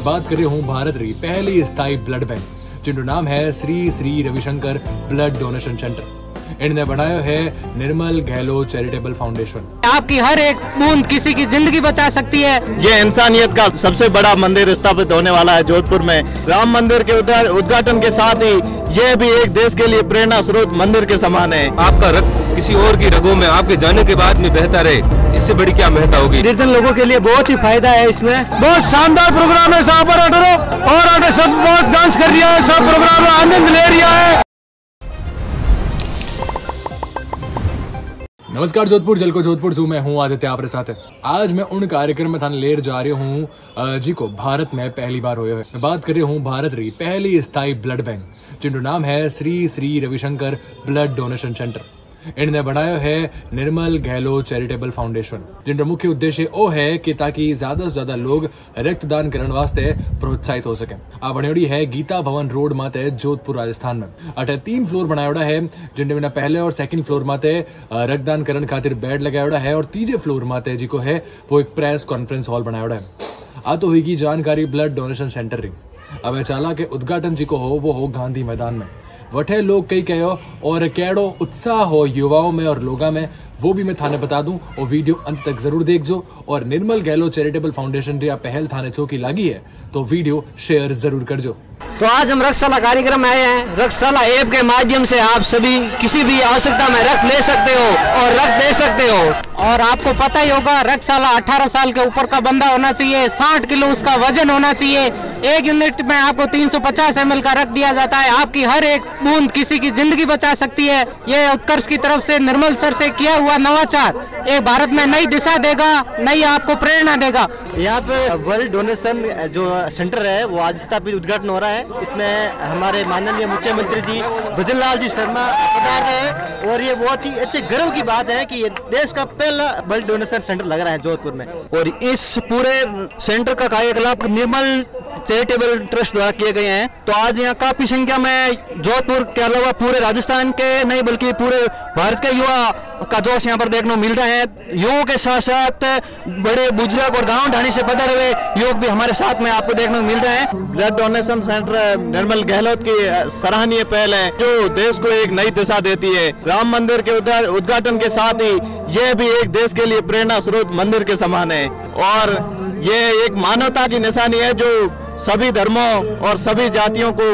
मैं बात कर रही हूँ भारत की पहली स्थायी ब्लड बैंक, जिनका नाम है Shri Shri Ravishankar blood donation centre. इन्होंने बनाया है निर्मल गहलोत चैरिटेबल फाउंडेशन। आपकी हर एक बूंद किसी की जिंदगी बचा सकती है। ये इंसानियत का सबसे बड़ा मंदिर स्थापित होने वाला है जोधपुर में। राम मंदिर के उद्घाटन के साथ ही ये भी एक देश के लिए प्रेरणा स्रोत मंदिर के समान है। आपका रक्त किसी और की रगों में आपके जाने के बाद में बहता रहे, इससे बड़ी क्या महत्ता होगी। निर्धन लोगों के लिए बहुत ही फायदा है इसमें। बहुत शानदार प्रोग्राम है साहब, और आगे सब बहुत डांस कर रहा है, सब प्रोग्राम में आनंद ले रहा है। नमस्कार जोधपुर, जल को जोधपुर जू में हूँ आदित्य आपके साथ है। आज मैं उन कार्यक्रम में थान लेर जा रही हूँ जी को भारत में पहली बार हुए। मैं बात कर रही हूँ भारत की पहली स्थायी ब्लड बैंक, जिनका नाम है Shri Shri Ravishankar blood donation centre. इन्होंने बनाया है निर्मल गहलोत चैरिटेबल फाउंडेशन, जिनका मुख्य उद्देश्य ओ है कि ताकि ज्यादा से ज्यादा लोग रक्तदान करने वास्ते प्रोत्साहित हो सके। आ बनेड़ी है गीता भवन रोड माते जोधपुर राजस्थान में। अटे 3 फ्लोर बनायोड़ा है, जिनमें पहले और सेकंड फ्लोर माते रक्तदान करने खातिर बेड लगायोड़ा है, और तीजे फ्लोर माते जी को है वो एक प्रेस कॉन्फ्रेंस हॉल बनायोड़ा है। आ तो हुई की जानकारी ब्लड डोनेशन सेंटर री। अब चाला के उद्घाटन जी को हो वो हो गांधी मैदान में। वठे लोग कई कहो और कैडो उत्साह हो युवाओं में और लोगा में, वो भी मैं थाने बता दूं। और वीडियो अंत तक जरूर देख जो, और निर्मल गहलोत चैरिटेबल फाउंडेशन रिया पहल थाने चौकी लागी है तो वीडियो शेयर जरूर कर जो। तो आज हम रक्तशाला कार्यक्रम आए हैं। रक्तशाला ऐप के माध्यम से आप सभी किसी भी आवश्यकता में रक्त ले सकते हो और रक्त दे सकते हो। और आपको पता ही होगा रक्तशाला 18 साल के ऊपर का बंदा होना चाहिए, 60 किलो उसका वजन होना चाहिए। 1 यूनिट में आपको 350 ml का रक्त दिया जाता है। आपकी हर एक बूंद किसी की जिंदगी बचा सकती है। ये उत्कर्ष की तरफ से निर्मल सर से किया हुआ नवाचार ये भारत में नई दिशा देगा, नई आपको प्रेरणा देगा। यहाँ पे वर्ल्ड डोनेशन जो सेंटर है वो आज स्थापित उद्घाटन हो रहा है। इसमें हमारे माननीय मुख्यमंत्री जी भजन लाल जी शर्मा पधार रहे हैं, और ये बहुत ही अच्छे गर्व की बात है कि ये देश का पहला ब्लड डोनेशन सेंटर लग रहा है जोधपुर में। और इस पूरे सेंटर का कार्यकलाप निर्मल चैरिटेबल ट्रस्ट द्वारा किए गए हैं। तो आज यहाँ काफी संख्या में जोधपुर के अलावा पूरे राजस्थान के नहीं बल्कि पूरे भारत के युवा का जोश यहाँ पर देखने को मिल रहा है। युवाओं के साथ साथ बड़े बुजुर्ग और गाँव ढाणी से पधारे हुए युवक भी हमारे साथ में आपको देखने को मिल रहे हैं। Blood donation centre Nirmal Gehlot की सराहनीय पहल है जो देश को एक नई दिशा देती है। राम मंदिर के उद्घाटन के साथ ही यह भी एक देश के लिए प्रेरणा स्रोत मंदिर के समान है, और ये एक मानवता की निशानी है जो सभी धर्मों और सभी जातियों को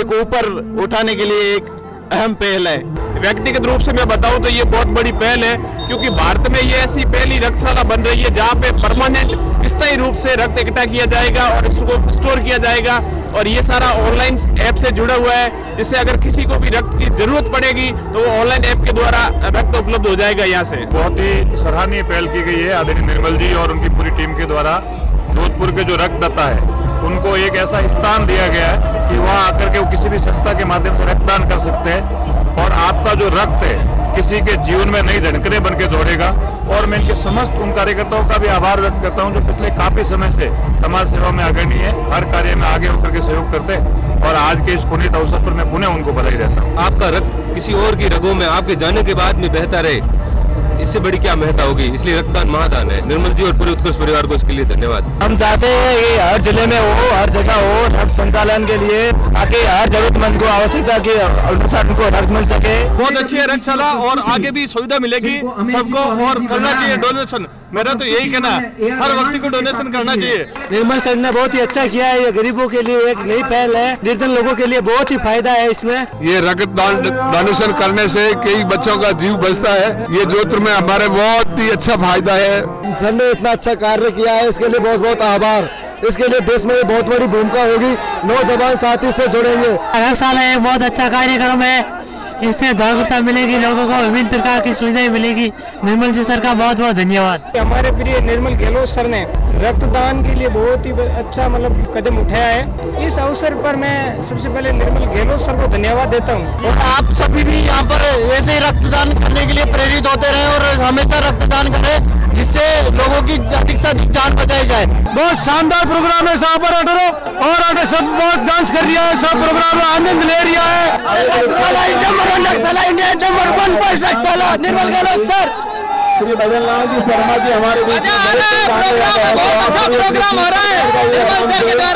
एक ऊपर उठाने के लिए एक अहम पहल है। व्यक्तिगत रूप से मैं बताऊं तो ये बहुत बड़ी पहल है, क्योंकि भारत में ये ऐसी पहली रक्तशाला बन रही है जहाँ पे परमानेंट स्थायी रूप से रक्त इकट्ठा किया जाएगा और इसको स्टोर किया जाएगा। और ये सारा ऑनलाइन ऐप से जुड़ा हुआ है, जिससे अगर किसी को भी रक्त की जरूरत पड़ेगी तो वो ऑनलाइन ऐप के द्वारा रक्त उपलब्ध हो जाएगा। यहाँ से बहुत ही सराहनीय पहल की गई है आदरणीय निर्मल जी और उनकी पूरी टीम के द्वारा। जोधपुर के जो रक्तदाता है उनको एक ऐसा स्थान दिया गया है कि वहाँ आकर के वो किसी भी संस्था के माध्यम से रक्तदान कर सकते हैं, और आपका जो रक्त है किसी के जीवन में नई धड़कने बन के दौड़ेगा। और मैं इनके समस्त उन कार्यकर्ताओं का भी आभार व्यक्त करता हूं जो पिछले काफी समय से समाज सेवा में अग्रणी है, हर कार्य में आगे होकर के सहयोग करते हैं, और आज के इस पुनीत अवसर पर मैं पुनः उनको बधाई देता हूं। आपका रक्त किसी और की रगों में आपके जाने के बाद में बहता रहे, इससे बड़ी क्या महत्ता होगी। इसलिए रक्तदान महादान है। निर्मल जी और पूरे उत्कर्ष परिवार को इसके लिए धन्यवाद। हम चाहते हैं कि हर जिले में हो, हर जगह हो रक्त संचालन के लिए, ताकि हर जरूरतमंद को आवश्यकता के अनुसार उनको रक्त मिल सके। बहुत अच्छी है रक्तशाला, और आगे भी सुविधा मिलेगी सबको, और करना चाहिए डोनेशन। मेरा तो यही कहना है, हर व्यक्ति को डोनेशन करना चाहिए। निर्मल सर ने बहुत ही अच्छा किया है। ये गरीबों के लिए एक नई पहल है, निर्धन लोगों के लिए बहुत ही फायदा है इसमें। ये रक्त डोनेशन करने से कई बच्चों का जीव बचता है। ये जोधपुर में हमारे बहुत ही अच्छा फायदा है। सर ने इतना अच्छा कार्य किया है, इसके लिए बहुत बहुत आभार। इसके लिए देश में बहुत बड़ी भूमिका होगी, नौजवान साथी से जुड़ेंगे। हर साल एक बहुत अच्छा कार्यक्रम है, इससे जागरूकता मिलेगी, लोगों को विभिन्न प्रकार की सुविधाएं मिलेगी। निर्मल जी सर का बहुत बहुत धन्यवाद। हमारे प्रिय निर्मल गहलोत सर ने रक्तदान के लिए बहुत ही अच्छा मतलब कदम उठाया है। तो इस अवसर पर मैं सबसे पहले निर्मल गहलोत सर को धन्यवाद देता हूँ। आप सभी भी यहाँ पर ऐसे रक्तदान करने के लिए प्रेरित होते रहे और हमेशा रक्तदान करें, जिससे लोगों की अधिक से अधिक जान बचाई जाए। बहुत शानदार प्रोग्राम है साहब, और आगे सब बहुत डांस कर रहा है, सब प्रोग्राम में आनंद ले रहा है। निर्मल गहलोत सर, श्री भजन लाल जी शर्मा जी हमारे बीच में बहुत अच्छा प्रोग्राम हो रहा है।